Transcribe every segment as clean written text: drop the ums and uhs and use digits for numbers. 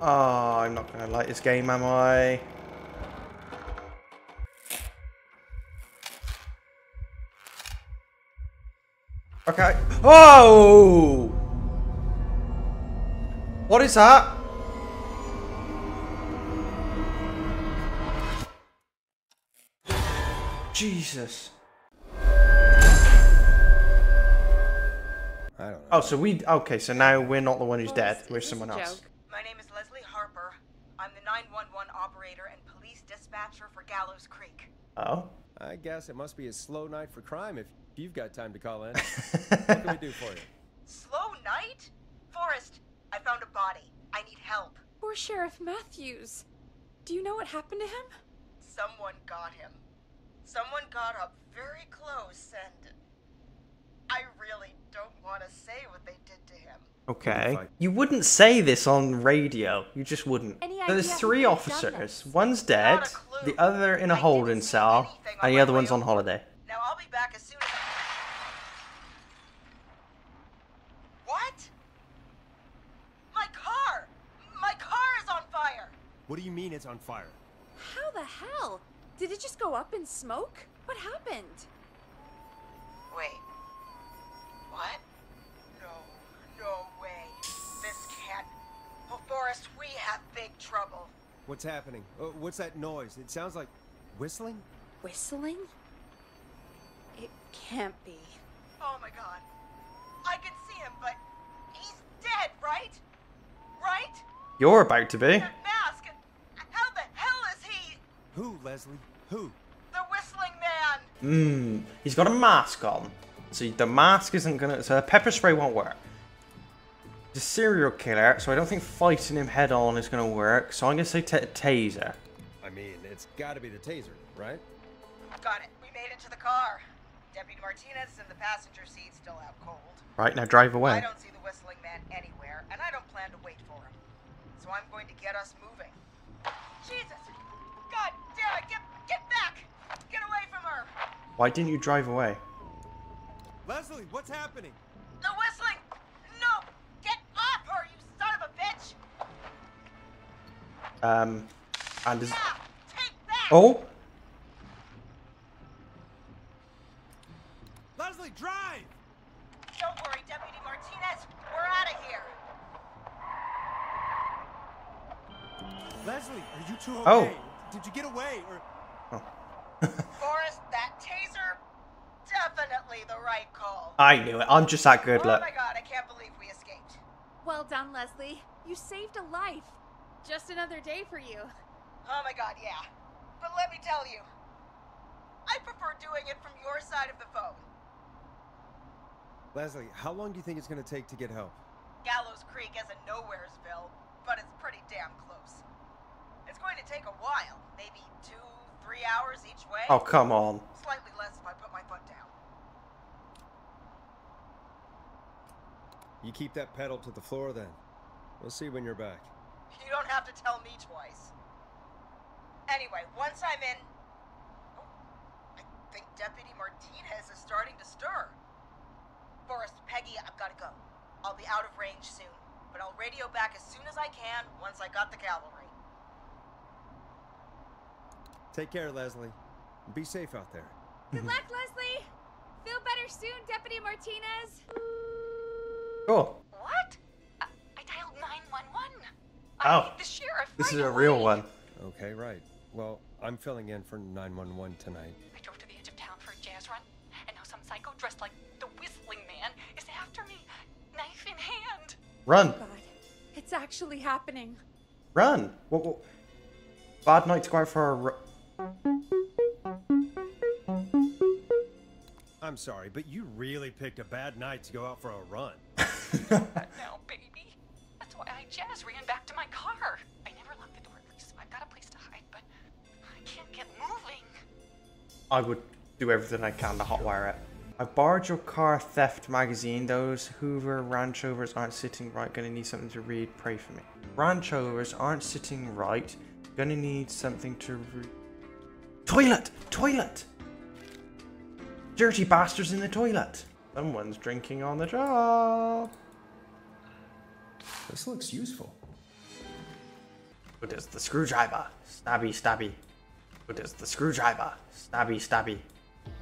Ah, oh, I'm not going to like this game, am I? Okay. Oh! What is that? Jesus. I don't know. Oh, so we... Okay, so now we're not the one who's dead. We're someone else. My name is Leslie Harper. I'm the 911 operator and police dispatcher for Gallows Creek. Oh? I guess it must be a slow night for crime if you've got time to call in. What can we do for you? Slow night? Forrest, I found a body. I need help. Poor Sheriff Matthews. Do you know what happened to him? Someone got him. Someone got up very close, and I really don't want to say what they did to him. Okay. You wouldn't say this on radio. You just wouldn't. So there's three officers. One's dead, the other in a holding cell, and the other one's on holiday. Now I'll be back as soon as What? My car! My car is on fire! What do you mean it's on fire? How the hell? Did it just go up in smoke? What happened? Wait. What? No way. This can't... Well, Forrest, we have big trouble. What's happening? What's that noise? It sounds like... whistling? Whistling? It can't be. Oh my god. I can see him, but... he's dead, right? Right? You're about to be. Who, Leslie? Who? The whistling man! He's got a mask on. See, the mask isn't gonna... So pepper spray won't work. He's a serial killer, so I don't think fighting him head on is gonna work. So I'm gonna say taser. I mean, it's gotta be the taser, right? Got it. We made it to the car. Deputy Martinez is in the passenger seat, still out cold. Right, now drive away. I don't see the whistling man anywhere, and I don't plan to wait for him. So I'm going to get us moving. Jesus! God damn it, get back! Get away from her! Why didn't you drive away? Leslie, what's happening? The whistling! No! Get off her, you son of a bitch! And is... Yeah, take that! Oh! Leslie, drive! Don't worry, Deputy Martinez. We're out of here. Leslie, are you two okay? Oh. Did you get away, or... Oh. Forrest, that taser, definitely the right call. I knew it. I'm just that good, look. Oh my god, I can't believe we escaped. Well done, Leslie. You saved a life. Just another day for you. Oh my god, yeah. But let me tell you, I prefer doing it from your side of the phone. Leslie, how long do you think it's going to take to get help? Gallows Creek isn't Nowheresville, but it's pretty damn close. It's going to take a while, maybe 2-3 hours each way. Oh, come on. Slightly less if I put my foot down. You keep that pedal to the floor then. We'll see when you're back. You don't have to tell me twice. Anyway, once I'm in... Oh, I think Deputy Martinez is starting to stir. Forrest, Peggy, I've got to go. I'll be out of range soon, but I'll radio back as soon as I can once I got the cavalry. Take care, Leslie. Be safe out there. Good luck, Leslie. Feel better soon, Deputy Martinez. Cool. What? I dialed 911. Oh. The sheriff. This is a real one. Okay, right. Well, I'm filling in for 911 tonight. I drove to the edge of town for a jazz run, and now some psycho dressed like the whistling man is after me, knife in hand. Run. Oh, God. It's actually happening. Run. What? Bad night to go out for a I'm sorry, but you really picked a bad night to go out for a run. No, baby. That's why I just ran back to my car. I never locked the door, so I've got a place to hide, but I can't get moving. I would do everything I can to hotwire it. I borrowed your car theft magazine. Those Hoover Ranch Rovers aren't sitting right. Gonna need something to read. Pray for me. Ranch Rovers aren't sitting right. Gonna need something to read. Toilet! Toilet! Dirty bastards in the toilet! Someone's drinking on the job! This looks useful. What is the screwdriver? Stabby, stabby. What is the screwdriver? Stabby, stabby.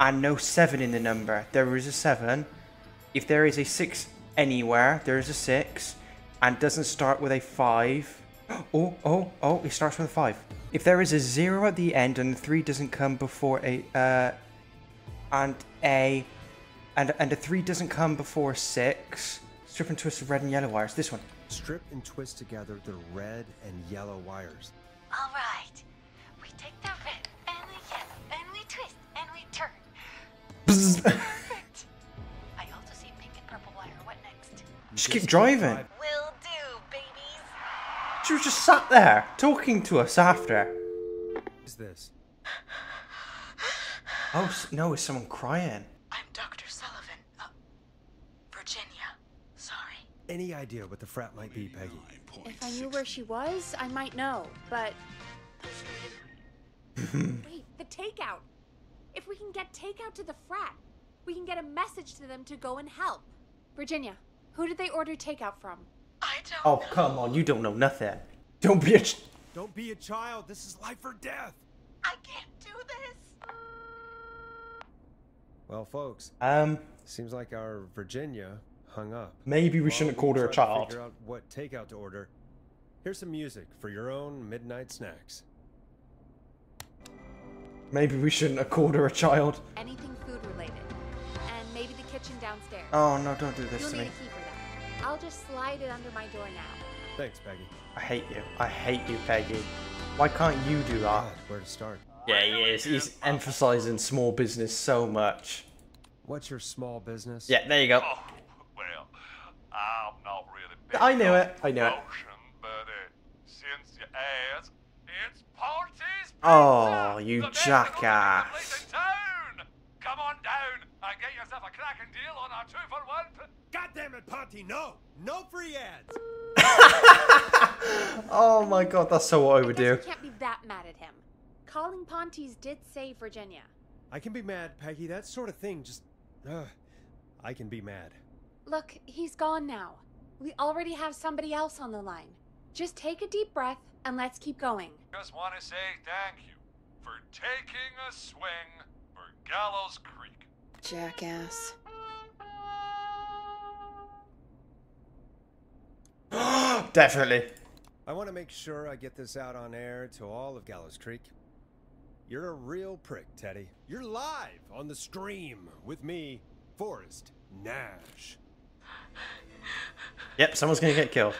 And no 7 in the number. There is a 7. If there is a 6 anywhere, there is a 6. And doesn't start with a 5. Oh, it starts with a 5. If there is a 0 at the end and a 3 doesn't come before a, and a 3 doesn't come before 6, strip and twist the red and yellow wires. This one. Strip and twist together the red and yellow wires. All right. We take the red and the yellow and we twist and we turn. Perfect. I also see pink and purple wire. What next? Just keep driving. Will do, babies. She was just sat there talking to us after. What is this? Oh, no, it's someone crying. Any idea what the frat might be, Peggy? If I knew where she was, I might know, but... Wait, the takeout! If we can get takeout to the frat, we can get a message to them to go and help. Virginia, who did they order takeout from? I don't know. Oh, come on, you don't know nothing. Don't be a... Don't be a child, this is life or death. I can't do this. Well, folks, seems like our Virginia... hung up. Maybe we shouldn't have called her a child. Figure out what takeout to order. Here's some music for your own midnight snacks. Maybe we shouldn't have called her a child. Anything food related, and maybe the kitchen downstairs. Oh no! Don't do this to me. You'll need a key for that. I'll just slide it under my door now. Thanks, Peggy. I hate you. I hate you, Peggy. Why can't you do that? God, where to start? Yeah, he is. He's emphasizing small business so much. What's your small business? Yeah, there you go. Oh. I'm not really big on promotion, but since you asked, it's Ponty's pizza. Oh, you jackass! Come on down and get yourself a cracking deal on our 2-for-1. God damn it, Ponty! No, no free ads. Oh my God, that's so what I would do. I can't be that mad at him. Calling Ponty's did save Virginia. I can be mad, Peggy. That sort of thing just, I can be mad. Look, he's gone now. We already have somebody else on the line. Just take a deep breath and let's keep going. Just want to say thank you for taking a swing for Gallows Creek. Jackass. Definitely. I want to make sure I get this out on air to all of Gallows Creek. You're a real prick, Teddy. You're live on the stream with me, Forrest Nash. Yep, someone's gonna get killed.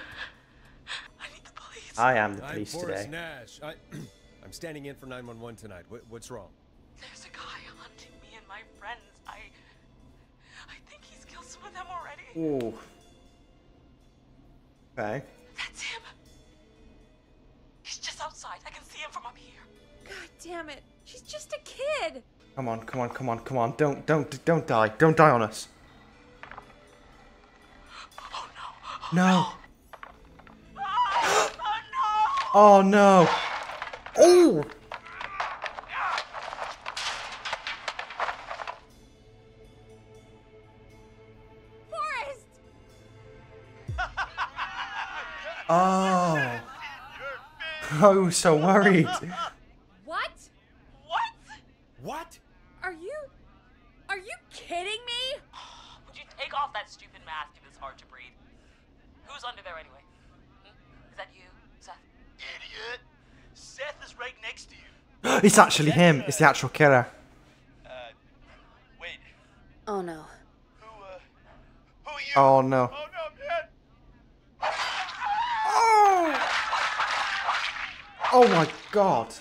I need the police. I am the police today. Nash. I'm standing in for 911 tonight. What's wrong? There's a guy hunting me and my friends. I think he's killed some of them already. Ooh. Okay. That's him. He's just outside. I can see him from up here. God damn it! She's just a kid. Come on, come on, come on, come on! Don't die! Don't die on us! No. Oh no. Oh. Forrest. Oh. I was so worried. What? What? What? Are you kidding me? Would you take off that stupid mask if it's hard to breathe? Who's under there anyway? Is that you, Seth? Idiot! Seth is right next to you. It's actually him. It's the actual killer. Wait. Oh no. Who are you? Oh no. Oh no, man! Oh! Oh my God!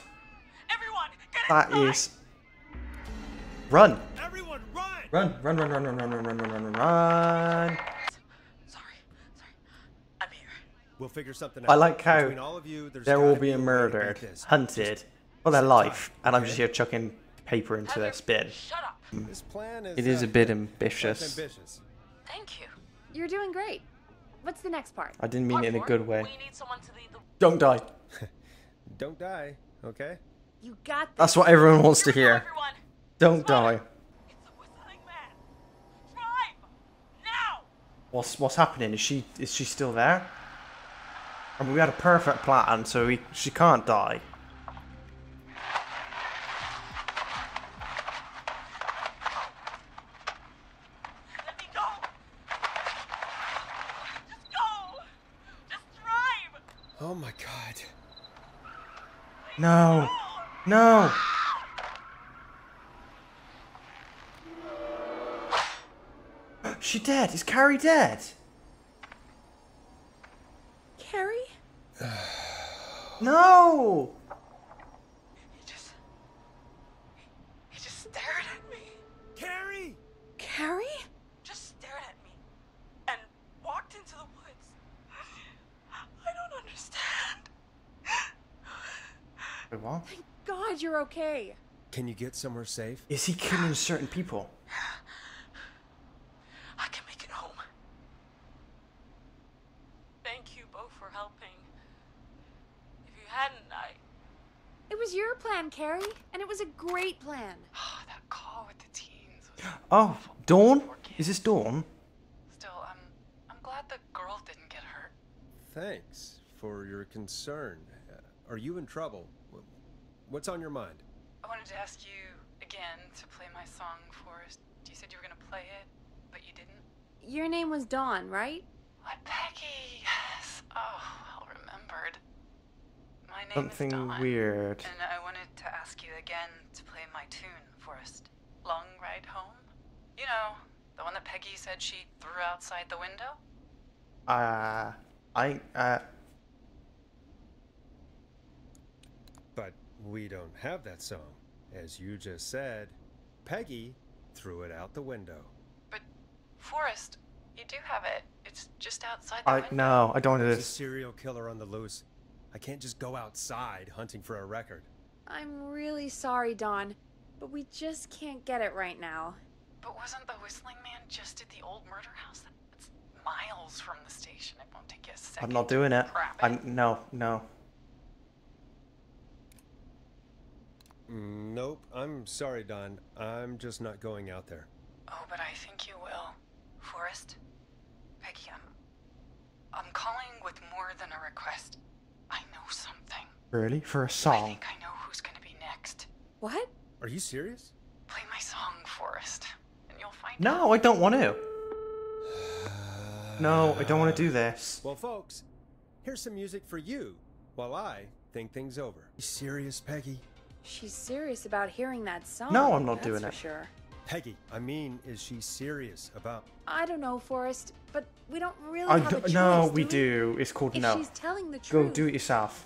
Everyone, get inside! That is. Run! Everyone, run! Run! Run! Run! Run! Run! Run! Run! Run! Run! Run! We'll figure something out. I like how all of you, they're all being murdered, hunted for their life, and I'm just here chucking paper into their bin. Shut up. This plan is, it is a bit ambitious. Thank you. You're doing great. What's the next part? I didn't mean it in a good way. We need someone to lead the... Don't die. Don't die, okay? You got this. That's what everyone wants to hear. Don't die. It's a whistling man. Drive! Now! What's happening? Is she still there? And we had a perfect plan, so she can't die. Let me go. Just go. Just drive. Oh my God. No. No. She dead. Is Carrie dead? No! He just stared at me. Carrie! Carrie? Just stared at me and walked into the woods. I don't understand. Wait, what? Thank God you're okay. Can you get somewhere safe? Is he killing certain people? I can make it home. Thank you both for helping. Hadn't I? It was your plan, Carrie, and it was a great plan. Oh, that call with the teens. Oh, Dawn? Is this Dawn? Still, I'm glad the girl didn't get hurt. Thanks for your concern. Are you in trouble? What's on your mind? I wanted to ask you again to play my song, Forrest. You said you were going to play it, but you didn't. Your name was Dawn, right? What, Peggy? Yes. Oh, well remembered. My name Something is Dawn, weird. And I wanted to ask you again to play my tune, Forrest. Long Ride Home? You know, the one that Peggy said she threw outside the window? But we don't have that song. As you just said, Peggy threw it out the window. But, Forrest, you do have it. It's just outside the window. No, I don't. There's a serial killer on the loose. I can't just go outside hunting for a record. I'm really sorry, Dawn, but we just can't get it right now. But wasn't the Whistling Man just at the old murder house? It's miles from the station. It won't take you a second. I'm not doing it. No. Nope. I'm sorry, Dawn. I'm just not going out there. Oh, but I think you will. Forrest? Peggy, I'm calling with more than a request. I know something. Really? For a song? I think I know who's gonna be next. What? Are you serious? Play my song, Forrest, and you'll find out. No, I don't want to. No, I don't want to do this. Well, folks, here's some music for you while I think things over. You serious, Peggy? She's serious about hearing that song. No, I'm not doing it. Sure. Peggy, I mean, is she serious about... I don't know, Forrest, but we don't really have a choice. No, we do. It's called No. If she's telling the truth... Go do it yourself.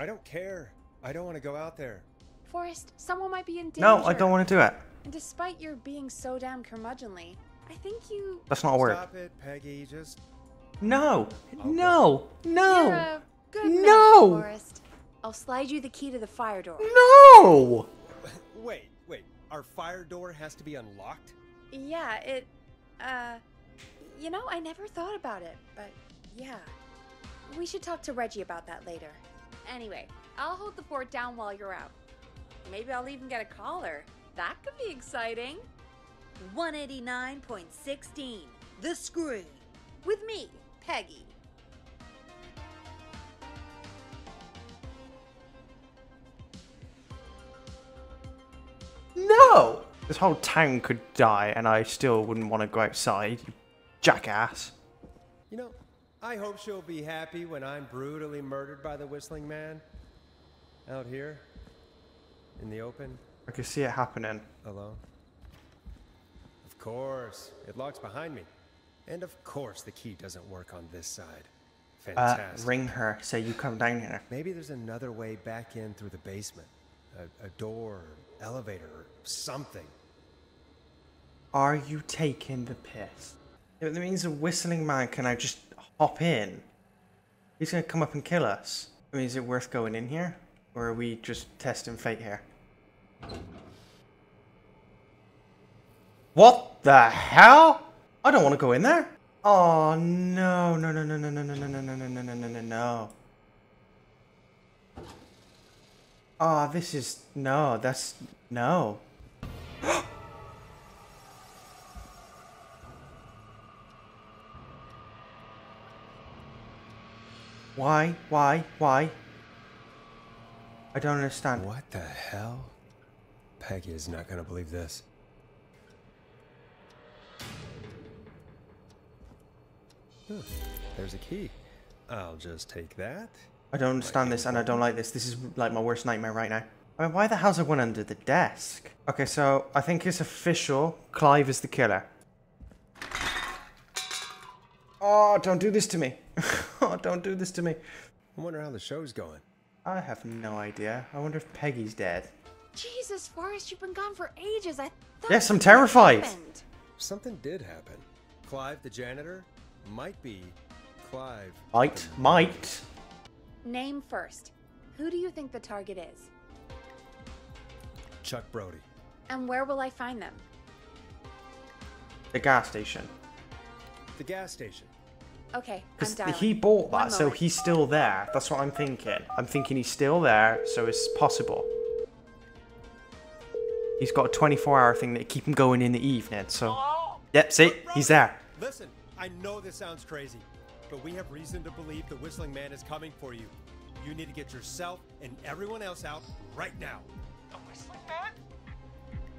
I don't care. I don't want to go out there. Forrest, someone might be in danger. No, I don't want to do it. And despite your being so damn curmudgeonly, I think you... That's not a word. Stop it, Peggy. Just... No. Okay. No. No. You're a good man, Forrest. I'll slide you the key to the fire door. No! Wait, our fire door has to be unlocked? Yeah, you know, I never thought about it, but yeah. We should talk to Reggie about that later. Anyway, I'll hold the fort down while you're out. Maybe I'll even get a caller. That could be exciting. 189.16, The Screen. With me, Peggy. No! This whole town could die and I still wouldn't want to go outside, you jackass. You know, I hope she'll be happy when I'm brutally murdered by the Whistling Man. Out here. In the open. I can see it happening. Alone. Of course. It locks behind me. And of course the key doesn't work on this side. Fantastic. Ring her, so you come down here. Maybe there's another way back in through the basement. A door, elevator, or something. Are you taking the piss? It means the Whistling Man can now just hop in. He's gonna come up and kill us. I mean, is it worth going in here? Or are we just testing fate here? What the hell? I don't want to go in there. Oh no, no, no, no, no, no, no, no, no, no, no, no, no, no, no. Oh, this is... No, that's... No. Why? I don't understand. What the hell? Peggy is not gonna believe this. Huh, there's a key. I'll just take that. I don't understand this, and I don't like this. This is like my worst nightmare right now. I mean, why the hell's there one under the desk? Okay, so I think it's official. Clive is the killer. Oh, don't do this to me. Oh, don't do this to me. I wonder how the show's going. I have no idea. I wonder if Peggy's dead. Jesus, Forrest, you've been gone for ages. I thought... Yes, I'm terrified. Something did happen. Clive, the janitor, might be Clive. Might. Name first. Who do you think the target is? Chuck Brody. And where will I find them? The gas station. The gas station. Okay, because he bought that, so he's still there. That's what I'm thinking. I'm thinking he's still there, so it's possible. He's got a 24-hour thing that keep him going in the evening, so... Yep, see? He's there. Listen, I know this sounds crazy, but we have reason to believe the Whistling Man is coming for you. You need to get yourself and everyone else out right now. The Whistling Man?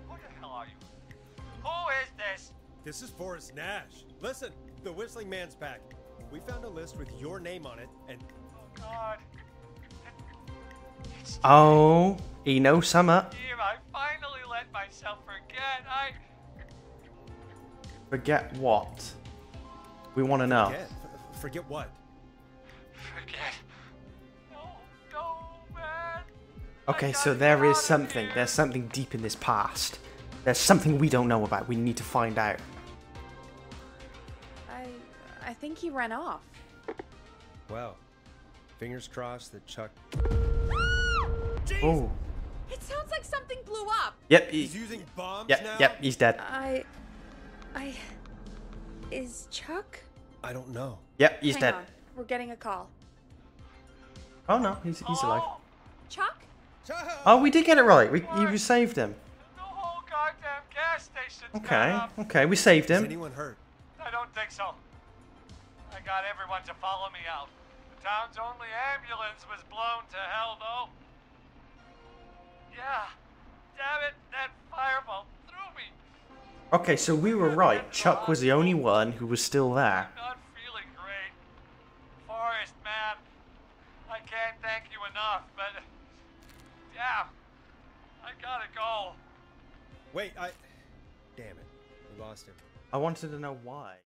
Who the hell are you? Who is this? This is Forrest Nash. Listen, the Whistling Man's back. We found a list with your name on it, and... Oh, God. Oh, he knows summer. Damn, I finally let myself forget. Forget what? We want to know. Forget what? Forget. No, man. Okay, so there is something. There's something deep in this past. There's something we don't know about. We need to find out. I think he ran off. Well, fingers crossed that Chuck... Oh. It sounds like something blew up. Yep. He's using bombs now? Yep, he's dead. Is Chuck? I don't know. Yep, he's dead. On. We're getting a call. Oh no, he's alive. Chuck? Oh, we did get it right. We saved him. The whole goddamn gas station. Okay, we saved him. Is anyone hurt? I don't think so. I got everyone to follow me out. The town's only ambulance was blown to hell though. Yeah, damn it, that fireball threw me. Okay, so we were right. Chuck was the only one who was still there. I'm not feeling great. Forrest, man, I can't thank you enough, but damn, I gotta go. Wait, damn it, we lost him. I wanted to know why.